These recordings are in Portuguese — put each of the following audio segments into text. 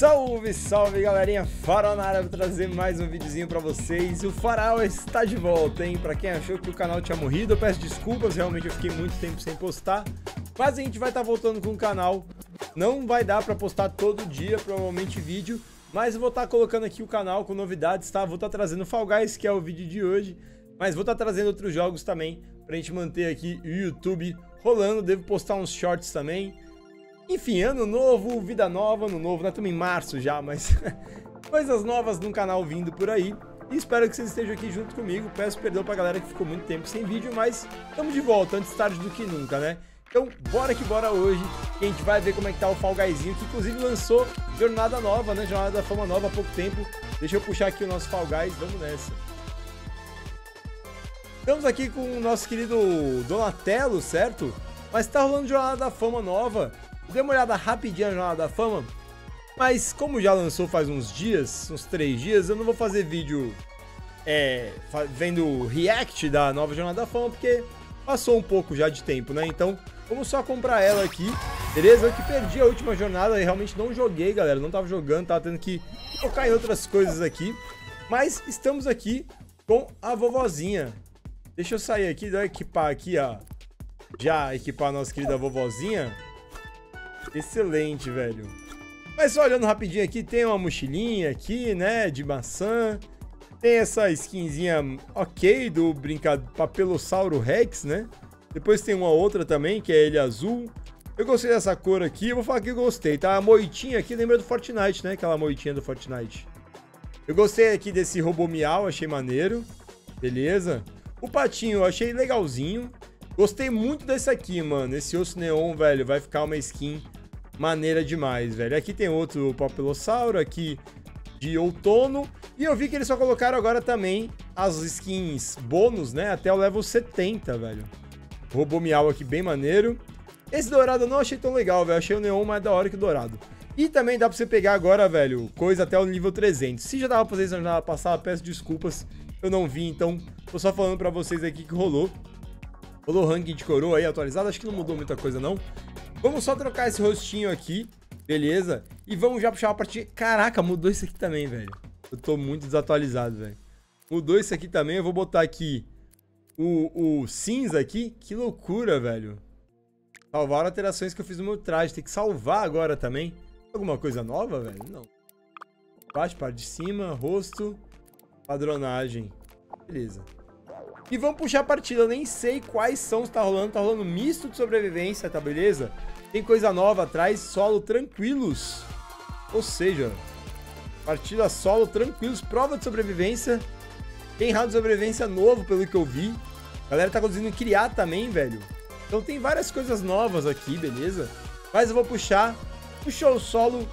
Salve, salve galerinha, Farahoh na área, vou trazer mais um videozinho pra vocês. O Farahoh está de volta, hein? Pra quem achou que o canal tinha morrido, eu peço desculpas, realmente eu fiquei muito tempo sem postar. Mas a gente vai estar voltando com o canal. Não vai dar pra postar todo dia, provavelmente, vídeo. Mas eu vou estar colocando aqui o canal com novidades, tá? Vou estar trazendo Fall Guys, que é o vídeo de hoje. Mas vou estar trazendo outros jogos também, pra gente manter aqui o YouTube rolando. Devo postar uns shorts também. Enfim, ano novo, vida nova, ano novo, nós estamos em março já, mas coisas novas no canal vindo por aí. E espero que vocês estejam aqui junto comigo. Peço perdão pra galera que ficou muito tempo sem vídeo, mas estamos de volta, antes tarde do que nunca, né? Então, bora que bora hoje, que a gente vai ver como é que tá o Fall Guyzinho, que inclusive lançou jornada nova, né? Jornada da Fama nova há pouco tempo. Deixa eu puxar aqui o nosso Fall Guys, vamos nessa. Estamos aqui com o nosso querido Donatello, certo? Mas tá rolando jornada da Fama nova. Dei uma olhada rapidinha na Jornada da Fama, mas como já lançou faz uns dias, uns 3 dias, eu não vou fazer vídeo vendo react da nova Jornada da Fama, porque passou um pouco já de tempo, né? Então, vamos só comprar ela aqui, beleza? Eu que perdi a última jornada e realmente não joguei, galera, não tava jogando, tava tendo que focar em outras coisas aqui, mas estamos aqui com a vovozinha. Deixa eu sair aqui, deixa eu equipar aqui, ó, já equipar a nossa querida vovozinha. Excelente, velho. Mas só olhando rapidinho aqui, tem uma mochilinha aqui, né, de maçã. Tem essa skinzinha ok do Papelossauro Rex, né? Depois tem uma outra também, que é ele azul. Eu gostei dessa cor aqui, eu vou falar que eu gostei, tá? A moitinha aqui lembra do Fortnite, né? Aquela moitinha do Fortnite. Eu gostei aqui desse Lobo Mau, achei maneiro. Beleza. O patinho eu achei legalzinho. Gostei muito desse aqui, mano. Esse osso neon, velho, vai ficar uma skin maneira demais, velho. Aqui tem outro papelossauro aqui de outono. E eu vi que eles só colocaram agora também as skins bônus, né? Até o level 70, velho. Lobo Mau aqui bem maneiro. Esse dourado eu não achei tão legal, velho. Achei o neon mais da hora que o dourado. E também dá pra você pegar agora, velho, coisa até o nível 300. Se já dava pra vocês na jornada passada, peço desculpas. Eu não vi, então tô só falando pra vocês aqui que rolou. Rolou o ranking de Coroa aí atualizado, acho que não mudou muita coisa não. Vamos só trocar esse rostinho aqui, beleza? E vamos já puxar a partida. Caraca, mudou isso aqui também, velho. Eu tô muito desatualizado, velho. Mudou isso aqui também, eu vou botar aqui o cinza aqui. Que loucura, velho. Salvaram alterações que eu fiz no meu traje, tem que salvar agora também. Alguma coisa nova, velho? Não. Baixo, parte de cima, rosto, padronagem. Beleza. E vamos puxar a partida, eu nem sei quais são, se tá rolando misto de sobrevivência, tá beleza? Tem coisa nova atrás, solo tranquilos, ou seja, partida solo tranquilos, prova de sobrevivência, tem round de sobrevivência novo pelo que eu vi, a galera tá conseguindo criar também, velho, então tem várias coisas novas aqui, beleza? Mas eu vou puxar o show solo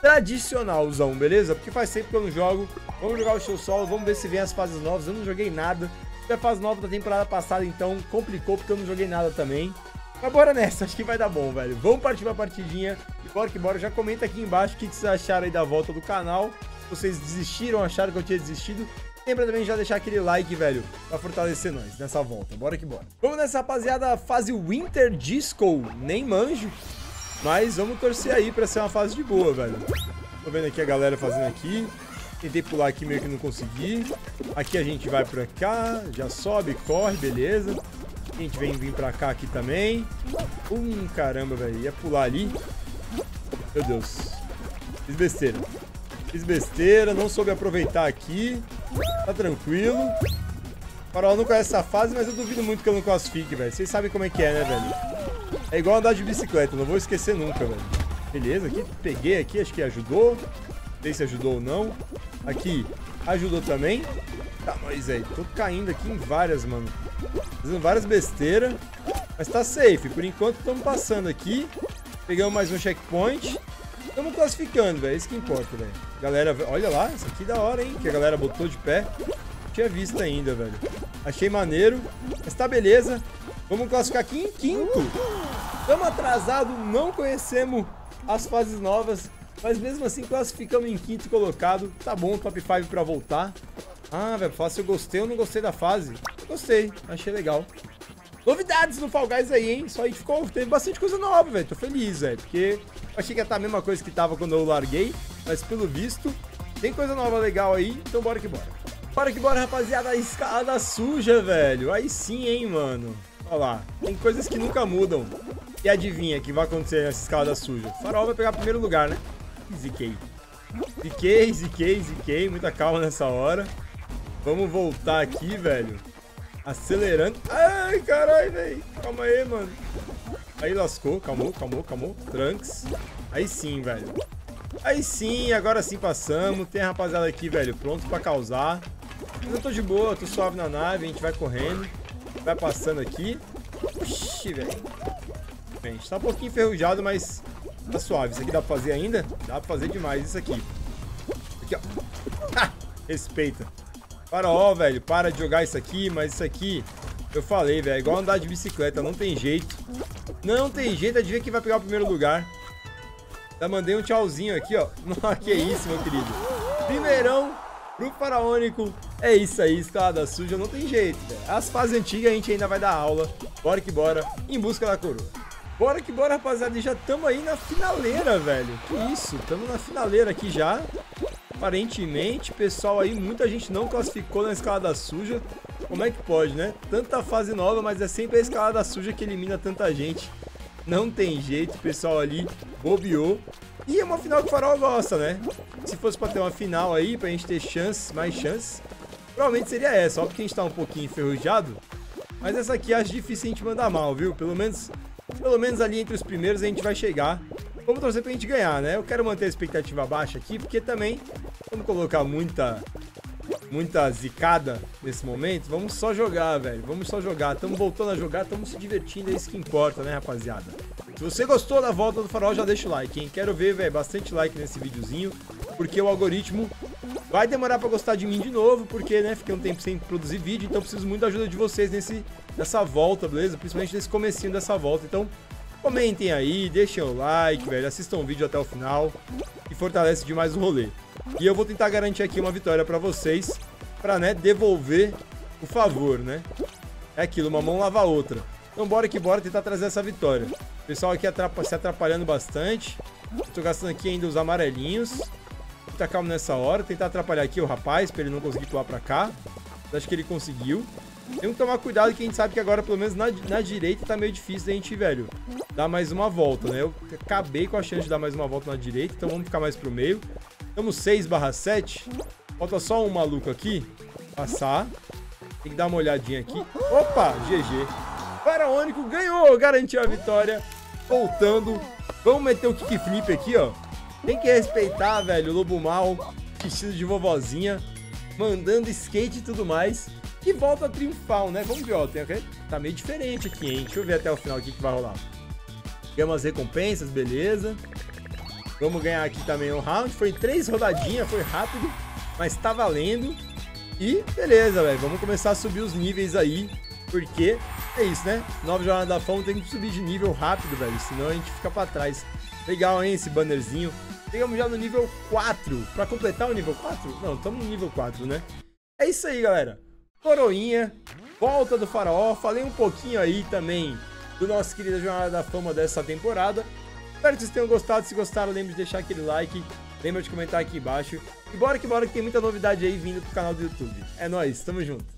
tradicionalzão, beleza? Porque faz tempo que eu não jogo, vamos jogar o show solo, vamos ver se vem as fases novas, eu não joguei nada. A fase nova da temporada passada, então complicou porque eu não joguei nada também. Mas bora nessa, acho que vai dar bom, velho. Vamos partir pra partidinha e bora que bora. Já comenta aqui embaixo o que vocês acharam aí da volta do canal. Vocês desistiram, acharam que eu tinha desistido? Lembra também de já deixar aquele like, velho, pra fortalecer nós nessa volta. Bora que bora. Vamos nessa, rapaziada, fase Winter Disco. Nem manjo, mas vamos torcer aí pra ser uma fase de boa, velho. Tô vendo aqui a galera fazendo aqui. Tentei pular aqui, meio que não consegui. Aqui a gente vai pra cá, já sobe, corre, beleza. A gente vem pra cá aqui também. Caramba, velho, ia pular ali. Meu Deus. Fiz besteira. Fiz besteira, não soube aproveitar aqui. Tá tranquilo. O Farahoh não conhece essa fase, mas eu duvido muito que eu não classifique, velho. Vocês sabem como é que é, né, velho? É igual andar de bicicleta, não vou esquecer nunca, velho. Beleza, aqui, peguei aqui, acho que ajudou. Não sei se ajudou ou não. Aqui, ajudou também. Tá, nós aí. Tô caindo aqui em várias, mano. Fazendo várias besteiras. Mas tá safe. Por enquanto, estamos passando aqui. Pegamos mais um checkpoint. Estamos classificando, velho. É isso que importa, velho. Galera, olha lá. Isso aqui é da hora, hein? Que a galera botou de pé. Não tinha visto ainda, velho. Achei maneiro. Mas tá beleza. Vamos classificar aqui em 5º. Estamos atrasados. Não conhecemos as fases novas. Mas mesmo assim, classificamos em 5º colocado. Tá bom, top 5 pra voltar. Ah, velho, fala se eu gostei ou não gostei da fase. Gostei, achei legal. Novidades no Fall Guys aí, hein? Só aí ficou, teve bastante coisa nova, velho. Tô feliz, velho, porque achei que ia estar a mesma coisa que tava quando eu larguei. mas pelo visto tem coisa nova legal aí, então bora que bora. Bora que bora, rapaziada, a escada suja, velho. Aí sim, hein, mano. Olha lá, tem coisas que nunca mudam. E adivinha que vai acontecer nessa escada suja? O Farahoh vai pegar primeiro lugar, né? Ziquei. Ziquei, ziquei, ziquei. Muita calma nessa hora. Vamos voltar aqui, velho. Acelerando. Ai, caralho, velho. Calma aí, mano. Aí lascou. Calmou, calmou, calmou. Trunks. Aí sim, velho. Aí sim, agora sim passamos. Tem a rapaziada aqui, velho, pronto pra causar. Mas eu tô de boa, tô suave na nave. A gente vai correndo. Vai passando aqui. Oxi, velho. A gente tá um pouquinho enferrujado, mas tá suave. Isso aqui dá pra fazer ainda? Dá pra fazer demais isso aqui. Aqui, ó. Ha! Respeita. Farahoh, velho, para de jogar isso aqui, mas isso aqui, eu falei, velho, é igual andar de bicicleta, não tem jeito. Não tem jeito, adivinha quem vai pegar o primeiro lugar. Já mandei um tchauzinho aqui, ó. Que isso, meu querido. Primeirão pro Farahônico. É isso aí, escada suja, não tem jeito, velho. As fases antigas a gente ainda vai dar aula. Bora que bora, em busca da coroa. Bora que bora, rapaziada, e já estamos aí na finaleira, velho. Que isso, estamos na finaleira aqui já. Aparentemente, pessoal aí, muita gente não classificou na escalada suja. Como é que pode, né? Tanta fase nova, mas é sempre a escalada suja que elimina tanta gente. Não tem jeito, pessoal ali bobeou. E é uma final que o Farahoh gosta, né? Se fosse para ter uma final aí, pra gente ter chance, mais chance, provavelmente seria essa. Ó, porque a gente tá um pouquinho enferrujado. Mas essa aqui acho difícil a gente mandar mal, viu? Pelo menos ali entre os primeiros a gente vai chegar. Vamos torcer pra gente ganhar, né? Eu quero manter a expectativa baixa aqui, porque também vamos colocar muita zicada nesse momento. Vamos só jogar, velho. Vamos só jogar. Estamos voltando a jogar, estamos se divertindo, é isso que importa, né, rapaziada? Se você gostou da volta do Farahoh, já deixa o like, hein? Quero ver, velho, bastante like nesse videozinho, porque o algoritmo vai demorar pra gostar de mim de novo, porque, né, fiquei um tempo sem produzir vídeo, então preciso muito da ajuda de vocês nessa volta, beleza? Principalmente nesse comecinho dessa volta, então comentem aí, deixem o like, velho, assistam o vídeo até o final e fortalece demais o rolê. E eu vou tentar garantir aqui uma vitória pra vocês, pra, né, devolver o favor, né? É aquilo, uma mão lava a outra. Então bora que bora tentar trazer essa vitória. O pessoal aqui se atrapalhando bastante. Eu tô gastando aqui ainda os amarelinhos. Tá calmo nessa hora. Tentar atrapalhar aqui o rapaz, pra ele não conseguir pular pra cá. Acho que ele conseguiu. Tem que tomar cuidado que a gente sabe que agora, pelo menos na direita, tá meio difícil da gente, velho, dar mais uma volta, né? Eu acabei com a chance de dar mais uma volta na direita, então vamos ficar mais pro meio. Estamos 6/7. Falta só um maluco aqui. Passar. Tem que dar uma olhadinha aqui. Opa! GG. Faraônico ganhou! Garantiu a vitória. Voltando. Vamos meter o kickflip aqui, ó. Tem que respeitar, velho, o Lobo Mau, vestido de vovozinha, mandando skate e tudo mais. E volta triunfal, né? Vamos ver, ó, tá meio diferente aqui, hein? Deixa eu ver até o final o que vai rolar. Ganhamos umas recompensas, beleza. Vamos ganhar aqui também um round. Foi 3 rodadinhas, foi rápido, mas tá valendo. E beleza, velho, vamos começar a subir os níveis aí, porque é isso, né? 9 Jornadas da Fama, tem que subir de nível rápido, velho, senão a gente fica pra trás. Legal, hein, esse bannerzinho. Chegamos já no nível 4. Pra completar o nível 4? Não, estamos no nível 4, né? É isso aí, galera. Coroinha, volta do Farahoh. Falei um pouquinho aí também do nosso querido Jornada da Fama dessa temporada. Espero que vocês tenham gostado. Se gostaram, lembre de deixar aquele like. Lembra de comentar aqui embaixo. E bora que tem muita novidade aí vindo pro canal do YouTube. É nóis, tamo junto.